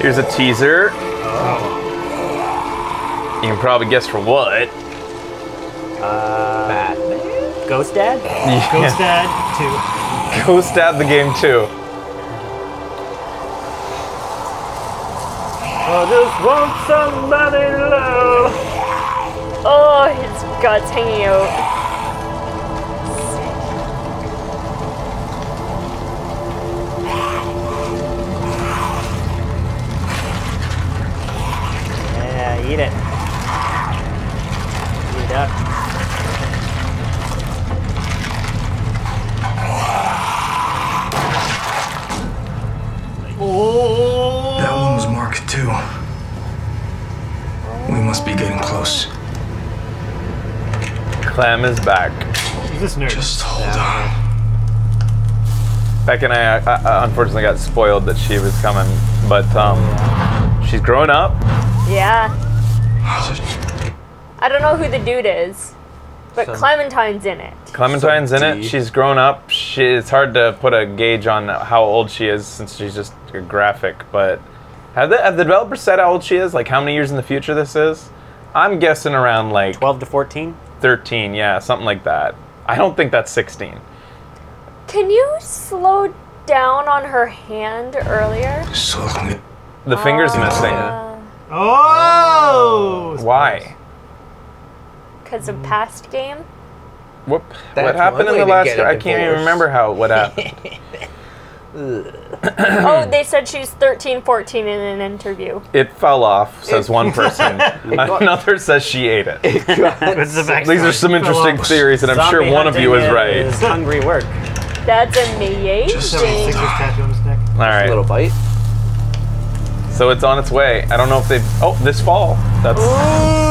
Here's a teaser. You can probably guess for what. Batman? Ghost Dad? Yeah. Ghost Dad 2. Ghost Dad the Game 2. I just want somebody love. Oh, his guts hanging out. Eat it. Eat it up. Oh. That one's marked too. We must be getting close. Clem is back. This nerd. Just hold on. Beck and I unfortunately got spoiled that she was coming, but she's grown up. Yeah. I don't know who the dude is, but Clementine's in it. Clementine's in it. She's grown up. It's hard to put a gauge on how old she is since she's just a graphic, but have the developers said how old she is? Like how many years in the future this is? I'm guessing around like... 12 to 14? 13, yeah, something like that. I don't think that's 16. Can you slow down on her hand earlier? The finger's missing. Oh! Why? Because of past game? What happened in the last game? I can't even remember what happened. Oh, they said she's 13, 14 in an interview. It fell off, says one person. Another says she ate it. These are some interesting theories, and I'm sure one of you is right. Hungry work. That's amazing. Just all right. A little bite. So it's on its way. I don't know if they... Oh, this fall. That's... Ooh.